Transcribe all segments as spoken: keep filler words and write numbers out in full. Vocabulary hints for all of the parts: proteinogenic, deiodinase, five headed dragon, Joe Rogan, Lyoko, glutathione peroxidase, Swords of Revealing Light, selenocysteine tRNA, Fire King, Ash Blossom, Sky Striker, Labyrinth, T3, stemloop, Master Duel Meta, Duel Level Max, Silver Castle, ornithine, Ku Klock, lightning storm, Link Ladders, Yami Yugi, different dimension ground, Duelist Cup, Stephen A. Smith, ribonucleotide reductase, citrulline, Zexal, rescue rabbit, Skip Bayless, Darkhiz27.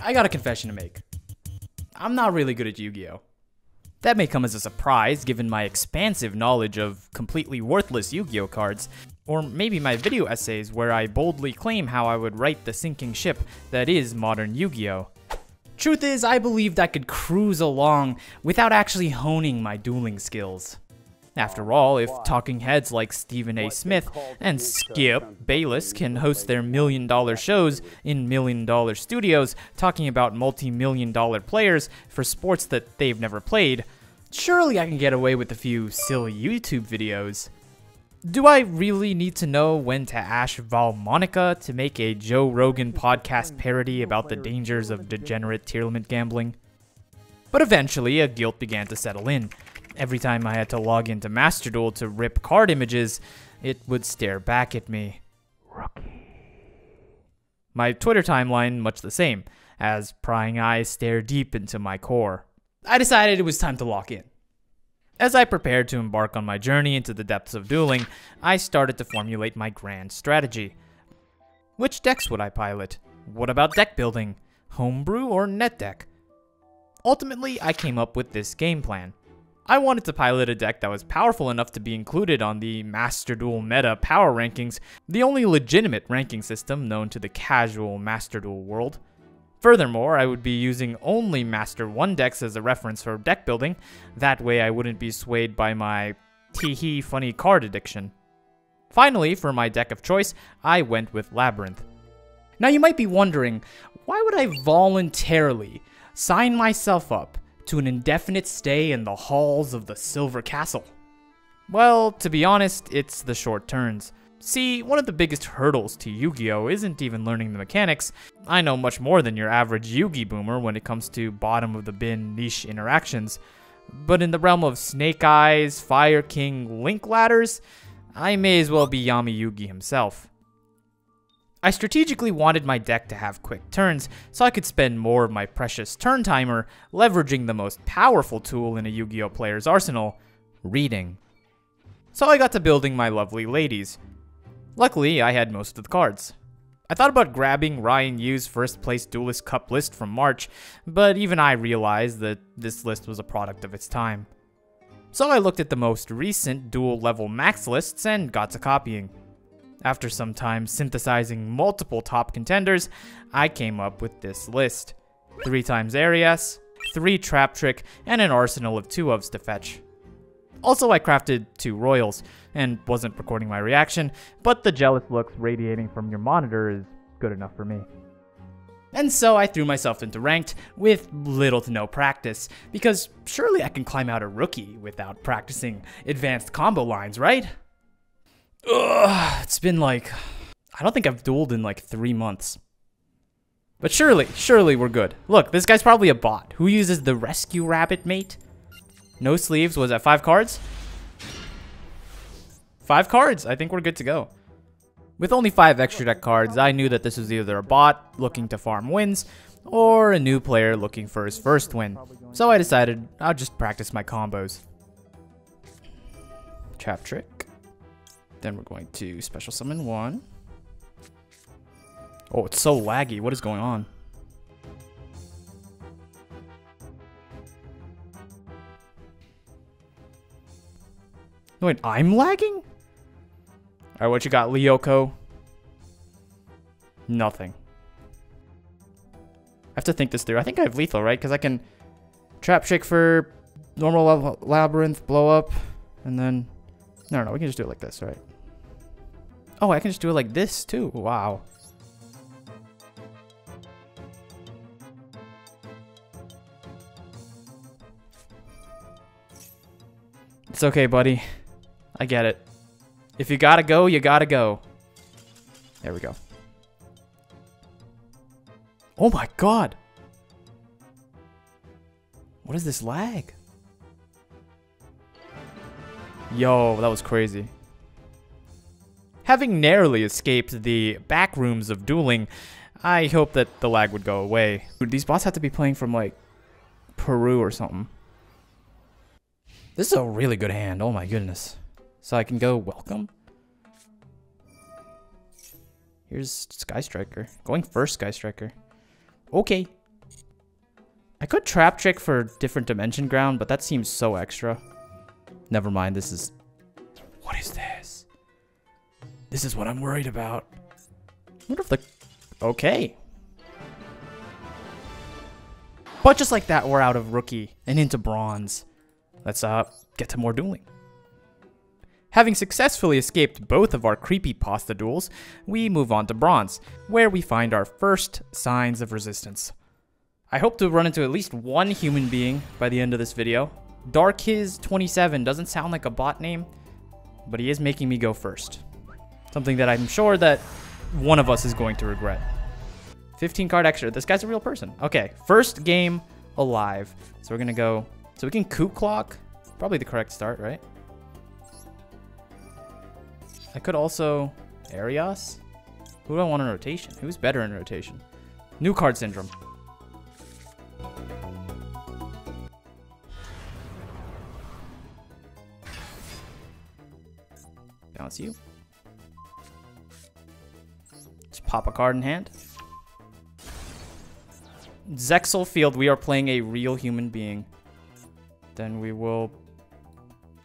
I got a confession to make. I'm not really good at Yu-Gi-Oh. That may come as a surprise given my expansive knowledge of completely worthless Yu-Gi-Oh cards, or maybe my video essays where I boldly claim how I would right the sinking ship that is modern Yu-Gi-Oh. Truth is, I believed I could cruise along without actually honing my dueling skills. After all, if talking heads like Stephen A. Smith and Skip Bayless can host their million dollar shows in million dollar studios talking about multi-million dollar players for sports that they've never played, surely I can get away with a few silly YouTube videos. Do I really need to know when to Ash Valmonica to make a Joe Rogan podcast parody about the dangers of degenerate tier limit gambling? But eventually, a guilt began to settle in. Every time I had to log into Master Duel to rip card images, it would stare back at me. Rookie. My Twitter timeline much the same, as prying eyes stare deep into my core. I decided it was time to lock in. As I prepared to embark on my journey into the depths of dueling, I started to formulate my grand strategy. Which decks would I pilot? What about deck building? Homebrew or net deck? Ultimately, I came up with this game plan. I wanted to pilot a deck that was powerful enough to be included on the Master Duel Meta Power Rankings, the only legitimate ranking system known to the casual Master Duel world. Furthermore, I would be using only Master one decks as a reference for deck building, that way I wouldn't be swayed by my tee-hee funny card addiction. Finally, for my deck of choice, I went with Labyrinth. Now you might be wondering, why would I voluntarily sign myself up to an indefinite stay in the halls of the Silver Castle? Well, to be honest, it's the short turns. See, one of the biggest hurdles to Yu-Gi-Oh isn't even learning the mechanics. I know much more than your average Yu-Gi boomer when it comes to bottom-of-the-bin niche interactions. But in the realm of Snake Eyes, Fire King, Link Ladders, I may as well be Yami Yugi himself. I strategically wanted my deck to have quick turns, so I could spend more of my precious turn timer leveraging the most powerful tool in a Yu-Gi-Oh player's arsenal, reading. So I got to building my lovely ladies. Luckily, I had most of the cards. I thought about grabbing Ryan Yu's first place Duelist Cup list from March, but even I realized that this list was a product of its time. So I looked at the most recent Duel Level Max lists and got to copying. After some time synthesizing multiple top contenders, I came up with this list. Three times Arias, three trap trick, and an arsenal of two ofs to fetch. Also, I crafted two royals, and wasn't recording my reaction, but the jealous looks radiating from your monitor is good enough for me. And so I threw myself into ranked with little to no practice, because surely I can climb out a rookie without practicing advanced combo lines, right? Ugh, it's been like, I don't think I've dueled in like three months. But surely, surely we're good. Look, this guy's probably a bot. Who uses the rescue rabbit, mate? No sleeves, was that five cards? Five cards, I think we're good to go. With only five extra deck cards, I knew that this was either a bot looking to farm wins, or a new player looking for his first win. So I decided I'll just practice my combos. Trap trick. Then we're going to special summon one. Oh, it's so laggy. What is going on? Wait, I'm lagging? Alright, what you got, Lyoko? Nothing. I have to think this through. I think I have lethal, right? Because I can trap trick for normal labyrinth, blow up, and then... No, no, we can just do it like this, right? Oh, I can just do it like this, too. Wow. It's okay, buddy. I get it. If you gotta go, you gotta go. There we go. Oh my god! What is this lag? Yo, that was crazy. Having narrowly escaped the back rooms of dueling, I hope that the lag would go away. Dude, these bots have to be playing from, like, Peru or something. This is a really good hand, oh my goodness. So I can go welcome. Here's Sky Striker. Going first, Sky Striker. Okay, I could trap trick for different dimension ground, but that seems so extra. Never mind, this is... What is this? This is what I'm worried about. I wonder if the... Okay. But just like that, we're out of rookie and into bronze. Let's uh get to more dueling. Having successfully escaped both of our creepypasta duels, we move on to bronze, where we find our first signs of resistance. I hope to run into at least one human being by the end of this video. Darkhiz twenty-seven doesn't sound like a bot name, but he is making me go first. Something that I'm sure that one of us is going to regret. fifteen card extra. This guy's a real person. Okay, first game alive. So we're gonna go... So we can Ku Klock. Probably the correct start, right? I could also... Arias? Who do I want in rotation? Who's better in rotation? New card syndrome. Bounce you. Just pop a card in hand. Zexal field, we are playing a real human being. Then we will...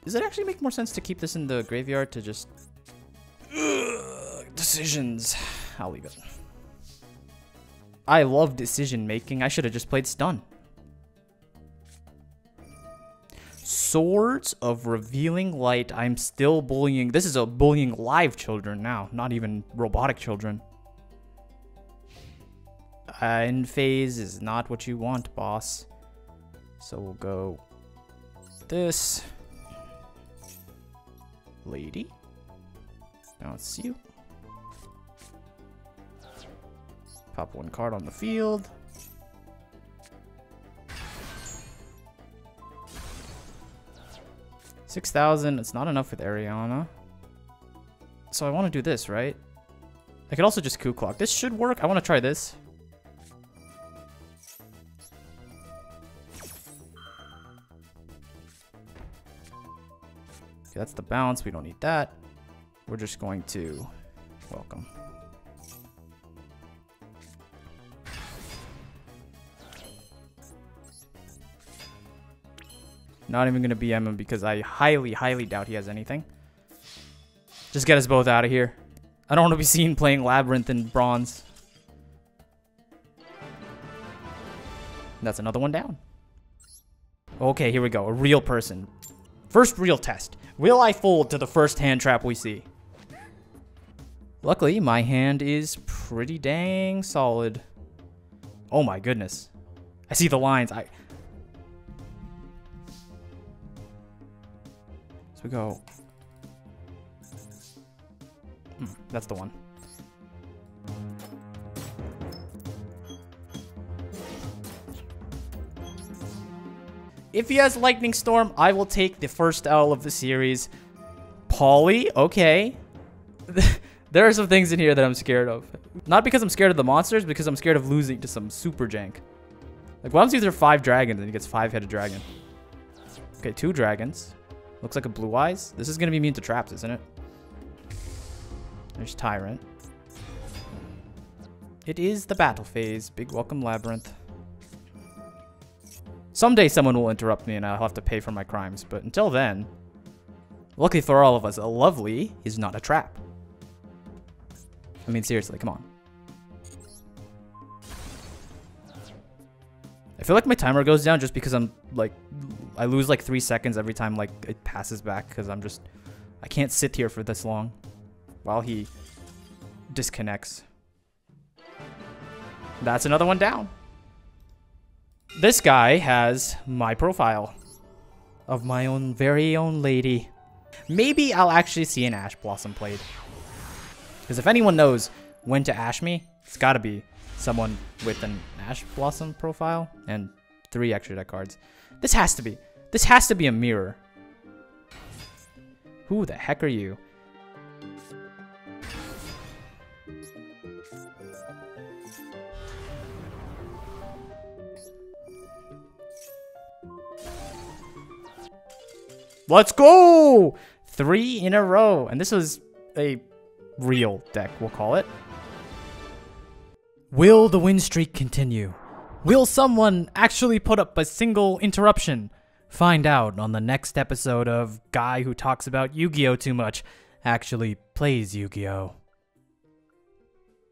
Does it actually make more sense to keep this in the graveyard to just... Ugh, decisions. I'll leave it. I love decision making. I should have just played stun. Swords of Revealing Light. I'm still bullying. This is a bullying live children now, not even robotic children. Uh, end phase is not what you want, boss. So we'll go this. Lady. Bounce you. Pop one card on the field. six thousand. It's not enough with Ariana. So I want to do this, right? I could also just Ku Klock. This should work. I want to try this. Okay, that's the bounce. We don't need that. We're just going to welcome. Not even going to B M him because I highly, highly doubt he has anything. Just get us both out of here. I don't want to be seen playing Labyrinth in bronze. That's another one down. Okay, here we go. A real person. First real test. Will I fold to the first hand trap we see? Luckily, my hand is pretty dang solid. Oh my goodness. I see the lines. I... We go. Hmm, that's the one. If he has lightning storm, I will take the first L of the series. Pauly, okay. There are some things in here that I'm scared of. Not because I'm scared of the monsters, because I'm scared of losing to some super jank. Like, what happens if there are five dragons and he gets five headed dragon? Okay, two dragons. Looks like a blue eyes. This is going to be immune to traps, isn't it? There's Tyrant. It is the battle phase. Big welcome, Labyrinth. Someday someone will interrupt me and I'll have to pay for my crimes. But until then, luckily for all of us, a lovely is not a trap. I mean, seriously, come on. I feel like my timer goes down just because I'm like, I lose like three seconds every time like it passes back because I'm just, I can't sit here for this long while he disconnects. That's another one down. This guy has my profile of my own very own lady. Maybe I'll actually see an Ash Blossom played. Because if anyone knows when to Ash me, it's gotta be someone with an Ash Blossom profile and three extra deck cards. This has to be. This has to be a mirror. Who the heck are you? Let's go! Three in a row. And this was a real deck, we'll call it. Will the win streak continue? Will someone actually put up a single interruption? Find out on the next episode of Guy Who Talks About Yu-Gi-Oh! Too Much Actually Plays Yu-Gi-Oh!